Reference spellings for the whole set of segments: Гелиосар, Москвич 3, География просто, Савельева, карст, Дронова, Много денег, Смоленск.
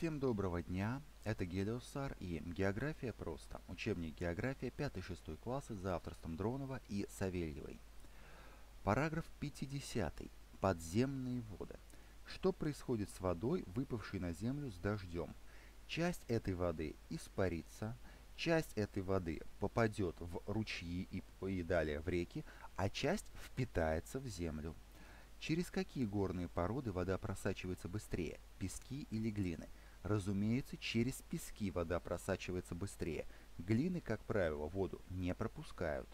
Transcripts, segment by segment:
Всем доброго дня, это Гелиосар и География просто, учебник география 5-6 классы за авторством Дронова и Савельевой. Параграф 50. Подземные воды. Что происходит с водой, выпавшей на землю с дождем? Часть этой воды испарится, часть этой воды попадет в ручьи и далее в реки, а часть впитается в землю. Через какие горные породы вода просачивается быстрее, пески или глины? Разумеется, через пески вода просачивается быстрее. Глины, как правило, воду не пропускают.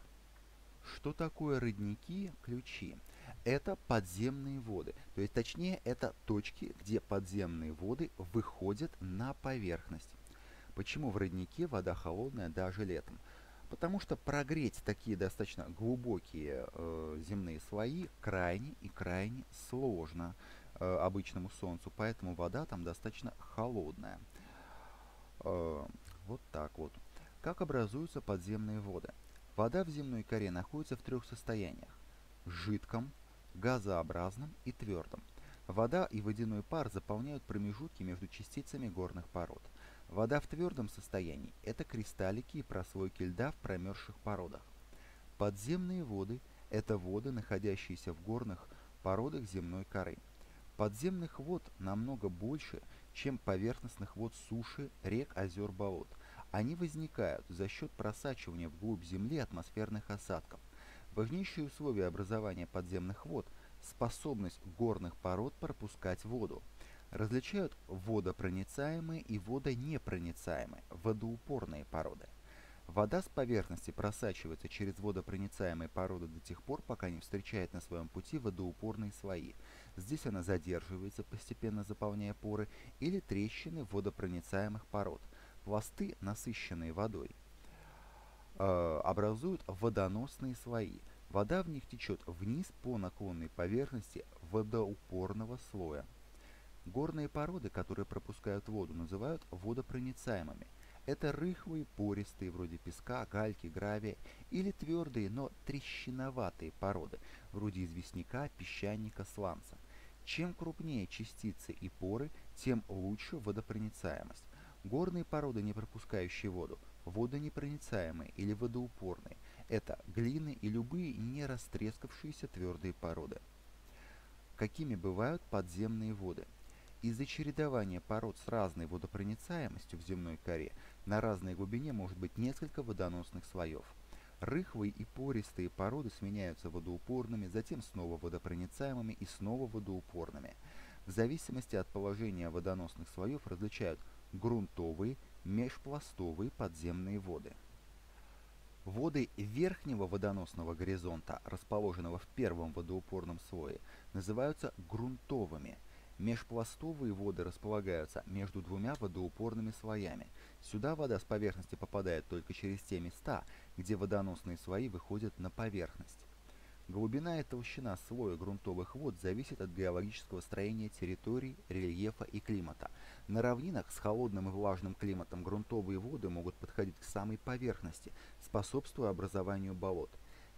Что такое родники, ключи? Это подземные воды, то есть точнее это точки, где подземные воды выходят на поверхность. Почему в роднике вода холодная даже летом? Потому что прогреть такие достаточно глубокие земные слои крайне сложно обычному солнцу, поэтому вода там достаточно холодная. Вот так вот. Как образуются подземные воды? Вода в земной коре находится в трех состояниях: жидком, газообразном и твердом. Вода и водяной пар заполняют промежутки между частицами горных пород. Вода в твердом состоянии – это кристаллики и прослойки льда в промерзших породах. Подземные воды – это воды, находящиеся в горных породах земной коры. Подземных вод намного больше, чем поверхностных вод суши, рек, озер, болот. Они возникают за счет просачивания вглубь земли атмосферных осадков. Важнейшие условия образования подземных вод – способность горных пород пропускать воду. Различают водопроницаемые и водонепроницаемые, водоупорные породы. Вода с поверхности просачивается через водопроницаемые породы до тех пор, пока не встречает на своем пути водоупорные слои. Здесь она задерживается, постепенно заполняя поры или трещины водопроницаемых пород. Пласты, насыщенные водой, образуют водоносные слои. Вода в них течет вниз по наклонной поверхности водоупорного слоя. Горные породы, которые пропускают воду, называют водопроницаемыми. Это рыхлые, пористые, вроде песка, гальки, гравия, или твердые, но трещиноватые породы, вроде известняка, песчаника, сланца. Чем крупнее частицы и поры, тем лучше водопроницаемость. Горные породы, не пропускающие воду, водонепроницаемые или водоупорные, это глины и любые не растрескавшиеся твердые породы. Какими бывают подземные воды? Из-за чередования пород с разной водопроницаемостью в земной коре на разной глубине может быть несколько водоносных слоев. Рыхлые и пористые породы сменяются водоупорными, затем снова водопроницаемыми и снова водоупорными. В зависимости от положения водоносных слоев различают грунтовые, межпластовые подземные воды. Воды верхнего водоносного горизонта, расположенного в первом водоупорном слое, называются грунтовыми. Межпластовые воды располагаются между двумя водоупорными слоями. Сюда вода с поверхности попадает только через те места, где водоносные слои выходят на поверхность. Глубина и толщина слоя грунтовых вод зависит от геологического строения территорий, рельефа и климата. На равнинах с холодным и влажным климатом грунтовые воды могут подходить к самой поверхности, способствуя образованию болот.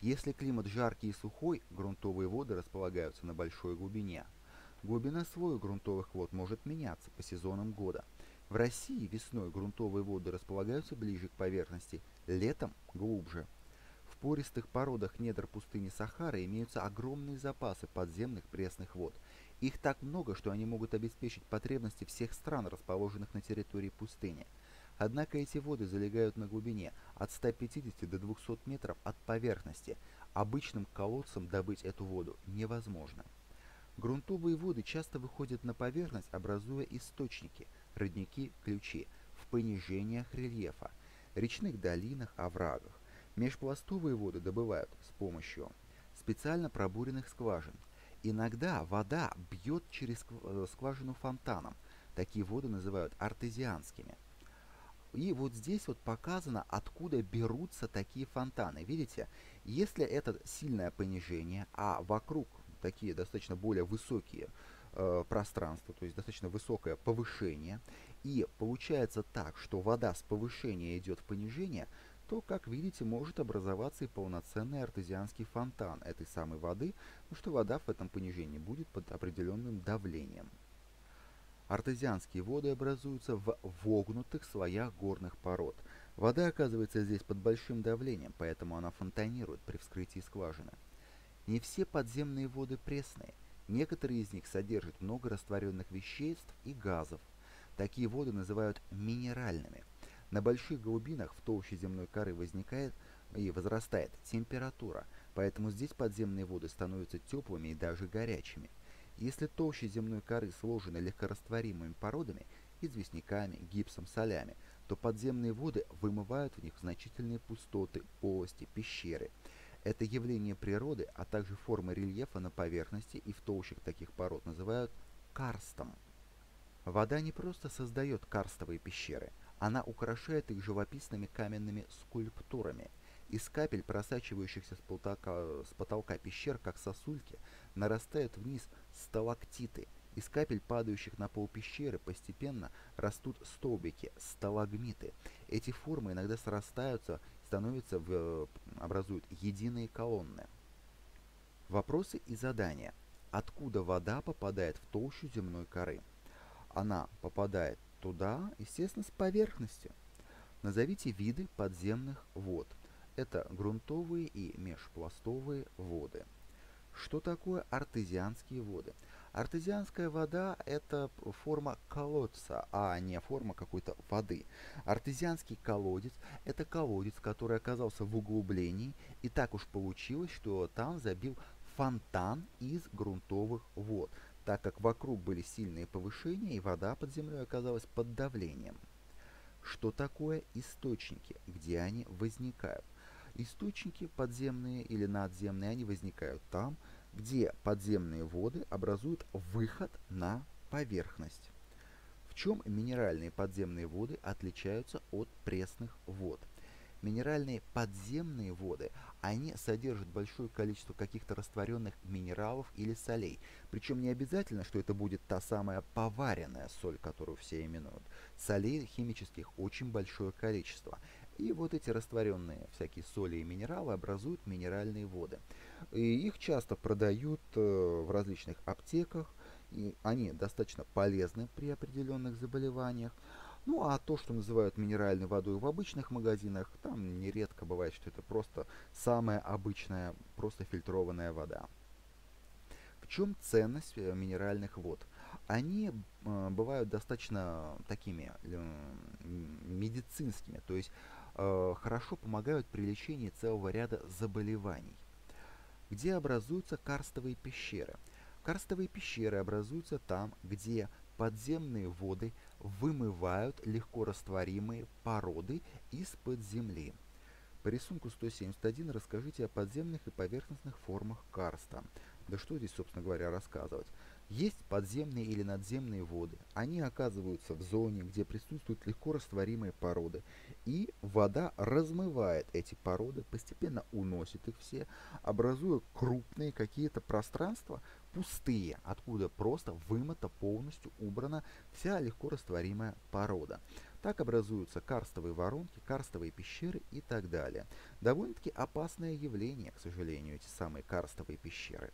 Если климат жаркий и сухой, грунтовые воды располагаются на большой глубине. Глубина слоя грунтовых вод может меняться по сезонам года. В России весной грунтовые воды располагаются ближе к поверхности, летом – глубже. В пористых породах недр пустыни Сахара имеются огромные запасы подземных пресных вод. Их так много, что они могут обеспечить потребности всех стран, расположенных на территории пустыни. Однако эти воды залегают на глубине от 150 до 200 метров от поверхности. Обычным колодцем добыть эту воду невозможно. Грунтовые воды часто выходят на поверхность, образуя источники, родники, ключи, в понижениях рельефа, речных долинах, оврагах. Межпластовые воды добывают с помощью специально пробуренных скважин. Иногда вода бьет через скважину фонтаном. Такие воды называют артезианскими. И вот здесь вот показано, откуда берутся такие фонтаны. Видите, если это сильное понижение, а вокруг такие достаточно более высокие пространства, то есть достаточно высокое повышение, и получается так, что вода с повышения идет в понижение, то, как видите, может образоваться и полноценный артезианский фонтан этой самой воды, потому что вода в этом понижении будет под определенным давлением. Артезианские воды образуются в вогнутых слоях горных пород. Вода оказывается здесь под большим давлением, поэтому она фонтанирует при вскрытии скважины. Не все подземные воды пресные. Некоторые из них содержат много растворенных веществ и газов. Такие воды называют минеральными. На больших глубинах в толще земной коры возникает и возрастает температура, поэтому здесь подземные воды становятся теплыми и даже горячими. Если толще земной коры сложены легкорастворимыми породами, известняками, гипсом, солями, то подземные воды вымывают в них значительные пустоты, полости, пещеры. Это явление природы, а также формы рельефа на поверхности и в толщах таких пород называют карстом. Вода не просто создает карстовые пещеры, она украшает их живописными каменными скульптурами. Из капель, просачивающихся с потолка пещер, как сосульки, нарастают вниз сталактиты. Из капель, падающих на пол пещеры, постепенно растут столбики, сталагмиты. Эти формы иногда срастаются, образуют единые колонны. Вопросы и задания. Откуда вода попадает в толщу земной коры? Она попадает туда, естественно, с поверхности. Назовите виды подземных вод. Это грунтовые и межпластовые воды. Что такое артезианские воды? Артезианская вода – это форма колодца, а не форма какой-то воды. Артезианский колодец – это колодец, который оказался в углублении, и так уж получилось, что там забил фонтан из грунтовых вод, так как вокруг были сильные повышения, и вода под землей оказалась под давлением. Что такое источники? Где они возникают? Источники подземные или надземные, они возникают там, где подземные воды образуют выход на поверхность. В чем минеральные подземные воды отличаются от пресных вод? Минеральные подземные воды, они содержат большое количество каких-то растворенных минералов или солей. Причем не обязательно, что это будет та самая поваренная соль, которую все именуют. Солей химических очень большое количество. И вот эти растворенные всякие соли и минералы образуют минеральные воды. И их часто продают в различных аптеках. И они достаточно полезны при определенных заболеваниях. Ну а то, что называют минеральной водой в обычных магазинах, там нередко бывает, что это просто самая обычная, просто фильтрованная вода. В чем ценность минеральных вод? Они бывают достаточно такими медицинскими, то есть хорошо помогают при лечении целого ряда заболеваний. Где образуются карстовые пещеры? Карстовые пещеры образуются там, где подземные воды вымывают легкорастворимые породы из-под земли. По рисунку 171 расскажите о подземных и поверхностных формах карста. Да что здесь, собственно говоря, рассказывать? Есть подземные или надземные воды. Они оказываются в зоне, где присутствуют легкорастворимые породы. И вода размывает эти породы, постепенно уносит их все, образуя крупные какие-то пространства, пустые, откуда просто вымыта, полностью убрана вся легкорастворимая порода. Так образуются карстовые воронки, карстовые пещеры и так далее. Довольно-таки опасное явление, к сожалению, эти самые карстовые пещеры.